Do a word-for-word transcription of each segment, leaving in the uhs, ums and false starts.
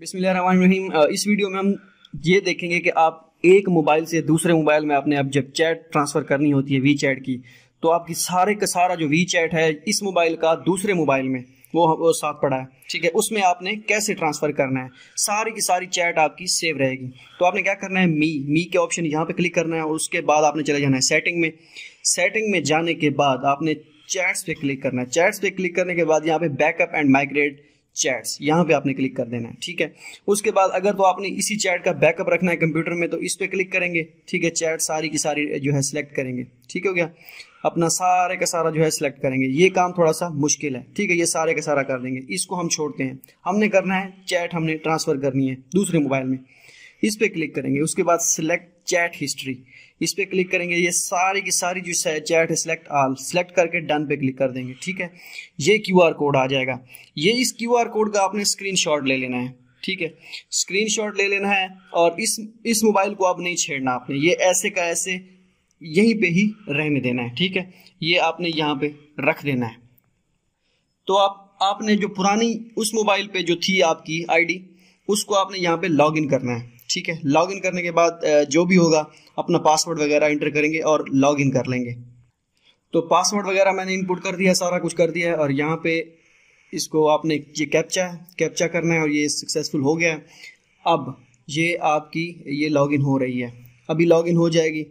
बिस्मिल्लाहिर्रहमानिर्रहीम। इस वीडियो में हम ये देखेंगे कि आप एक मोबाइल से दूसरे मोबाइल में आपने अब जब चैट ट्रांसफ़र करनी होती है वीचैट की, तो आपकी सारे का सारा जो वीचैट है इस मोबाइल का दूसरे मोबाइल में वो वो साथ पड़ा है, ठीक है, उसमें आपने कैसे ट्रांसफ़र करना है। सारी की सारी चैट आपकी सेव रहेगी। तो आपने क्या करना है, मी मी के ऑप्शन यहाँ पर क्लिक करना है और उसके बाद आपने चले जाना है सेटिंग में। सेटिंग में जाने के बाद आपने चैट्स पे क्लिक करना है। चैट्स पे क्लिक करने के बाद यहाँ पे बैकअप एंड माइग्रेट चैट्स यहाँ पे आपने क्लिक कर देना है, ठीक है। उसके बाद अगर तो आपने इसी चैट का बैकअप रखना है कंप्यूटर में तो इस पे क्लिक करेंगे, ठीक है। चैट सारी की सारी जो है सिलेक्ट करेंगे, ठीक हो गया, अपना सारे का सारा जो है सिलेक्ट करेंगे। ये काम थोड़ा सा मुश्किल है, ठीक है, ये सारे का सारा कर देंगे, इसको हम छोड़ते हैं। हमने करना है चैट हमने ट्रांसफ़र करनी है दूसरे मोबाइल में, इस पर क्लिक करेंगे। उसके बाद सिलेक्ट चैट हिस्ट्री, इस पर क्लिक करेंगे, ये सारी की सारी जो चैट है सिलेक्ट आल सिलेक्ट करके डन पे क्लिक कर देंगे, ठीक है। ये क्यूआर कोड आ जाएगा, ये इस क्यूआर कोड का आपने स्क्रीनशॉट ले लेना है, ठीक है, स्क्रीनशॉट ले लेना है और इस इस मोबाइल को आप नहीं छेड़ना, आपने ये ऐसे का ऐसे यहीं पे ही रहने देना है, ठीक है, ये आपने यहाँ पे रख देना है। तो आप आपने जो पुरानी उस मोबाइल पे जो थी आपकी आई डी उसको आपने यहाँ पे लॉग इन करना है, ठीक है। लॉगिन करने के बाद जो भी होगा अपना पासवर्ड वगैरह एंटर करेंगे और लॉगिन कर लेंगे। तो पासवर्ड वगैरह मैंने इनपुट कर दिया, सारा कुछ कर दिया है और यहाँ पे इसको आपने ये कैप्चा कैप्चा करना है और ये सक्सेसफुल हो गया है। अब ये आपकी ये लॉगिन हो रही है, अभी लॉगिन हो जाएगी।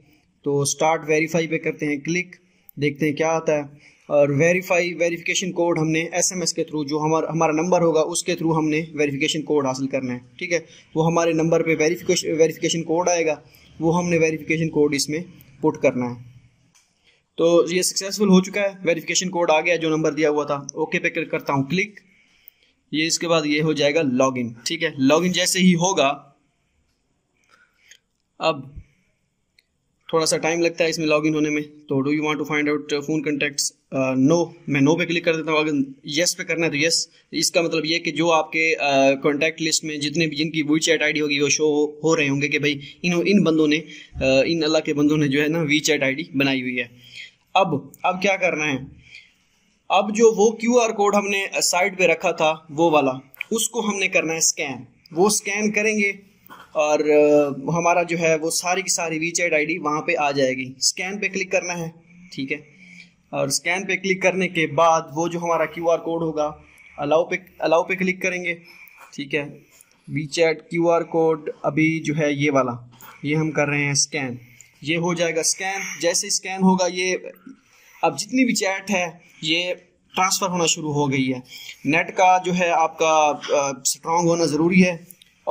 तो स्टार्ट वेरीफाई पे करते हैं क्लिक, देखते हैं क्या आता है। और वेरीफाई वेरिफिकेशन कोड हमने एसएमएस के थ्रू जो हमारा हमारा नंबर होगा उसके थ्रू हमने वेरिफिकेशन कोड हासिल करना है, ठीक है। वो हमारे नंबर पे वेरिफिकेशन वेरिफिकेशन कोड आएगा, वो हमने वेरिफिकेशन कोड इसमें पुट करना है। तो ये सक्सेसफुल हो चुका है, वेरिफिकेशन कोड आ गया जो नंबर दिया हुआ था। ओके पे क्लिक करता हूँ क्लिक, ये इसके बाद ये हो जाएगा लॉगिन, ठीक है। लॉगिन जैसे ही होगा, अब थोड़ा सा टाइम लगता है इसमें लॉगिन होने में। तो do you want to find out phone contacts, no, मैं नो पे क्लिक कर देता हूँ। अगर येस पे करना है तो येस, इसका मतलब ये कि जो आपके कॉन्टैक्ट uh, लिस्ट में जितने भी जिनकी वीचैट आईडी होगी वो शो हो, हो रहे होंगे कि भाई इन इन बंदों ने uh, इन अल्लाह के बंदों ने जो है ना वीचैट आईडी बनाई हुई है। अब अब क्या करना है, अब जो वो क्यू आर कोड हमने साइड पर रखा था वो वाला, उसको हमने करना है स्कैन। वो स्कैन करेंगे और uh, हमारा जो है वो सारी की सारी वीचैट आईडी वहाँ पे आ जाएगी। स्कैन पे क्लिक करना है, ठीक है, और स्कैन पे क्लिक करने के बाद वो जो हमारा क्यूआर कोड होगा अलाउ पे अलाउ पे क्लिक करेंगे, ठीक है। वीचैट क्यूआर कोड अभी जो है ये वाला, ये हम कर रहे हैं स्कैन, ये हो जाएगा स्कैन। जैसे स्कैन होगा ये, अब जितनी भी चैट है ये ट्रांसफ़र होना शुरू हो गई है। नेट का जो है आपका स्ट्रॉन्ग होना ज़रूरी है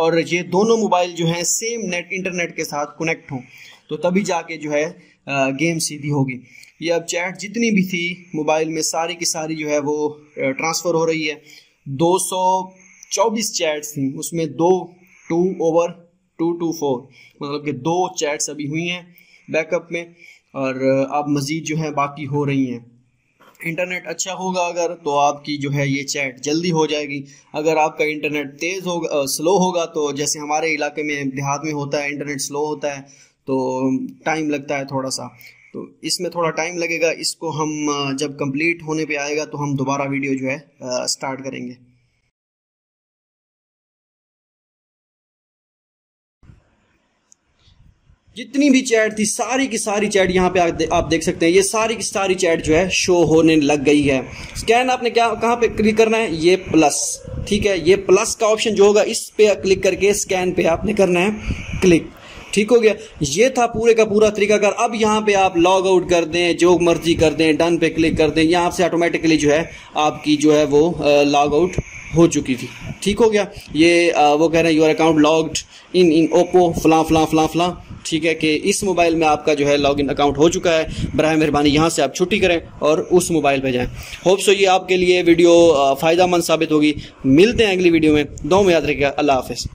और ये दोनों मोबाइल जो हैं सेम नेट इंटरनेट के साथ कनेक्ट हों, तो तभी जाके जो है आ, गेम सीधी होगी। ये अब चैट जितनी भी थी मोबाइल में सारी की सारी जो है वो ट्रांसफ़र हो रही है। दो सौ चौबीस चैट्स थी, उसमें दो two over two two four मतलब कि दो चैट्स अभी हुई हैं बैकअप में और अब मज़ीद जो है बाकी हो रही हैं। इंटरनेट अच्छा होगा अगर तो आपकी जो है ये चैट जल्दी हो जाएगी। अगर आपका इंटरनेट तेज़ होगा स्लो होगा तो जैसे हमारे इलाके में देहात में होता है इंटरनेट स्लो होता है तो टाइम लगता है थोड़ा सा, तो इसमें थोड़ा टाइम लगेगा। इसको हम जब कंप्लीट होने पे आएगा तो हम दोबारा वीडियो जो है आ, स्टार्ट करेंगे। जितनी भी चैट थी सारी की सारी चैट यहाँ पे आप, दे, आप देख सकते हैं, ये सारी की सारी चैट जो है शो होने लग गई है। स्कैन आपने क्या कहाँ पे क्लिक करना है, ये प्लस, ठीक है, ये प्लस का ऑप्शन जो होगा इस पे क्लिक करके स्कैन पे आपने करना है क्लिक, ठीक हो गया। ये था पूरे का पूरा तरीकाकार। अब यहाँ पे आप लॉग आउट कर दें, जो मर्जी कर दें, डन पे क्लिक कर दें, यहाँ से ऑटोमेटिकली जो है आपकी जो है वो लॉग आउट हो चुकी थी, ठीक हो गया। ये आ, वो कह रहे हैं your account logged in in Oppo फलां फलां फलां फलां, ठीक है, कि इस मोबाइल में आपका जो है लॉगिन अकाउंट हो चुका है। बराए मेहरबानी यहाँ से आप छुट्टी करें और उस मोबाइल पे जाएं। होप सो ये आपके लिए वीडियो फ़ायदा मंद साबित होगी। मिलते हैं अगली वीडियो में, दो में याद रखिएगा, अल्लाह हाफिज़।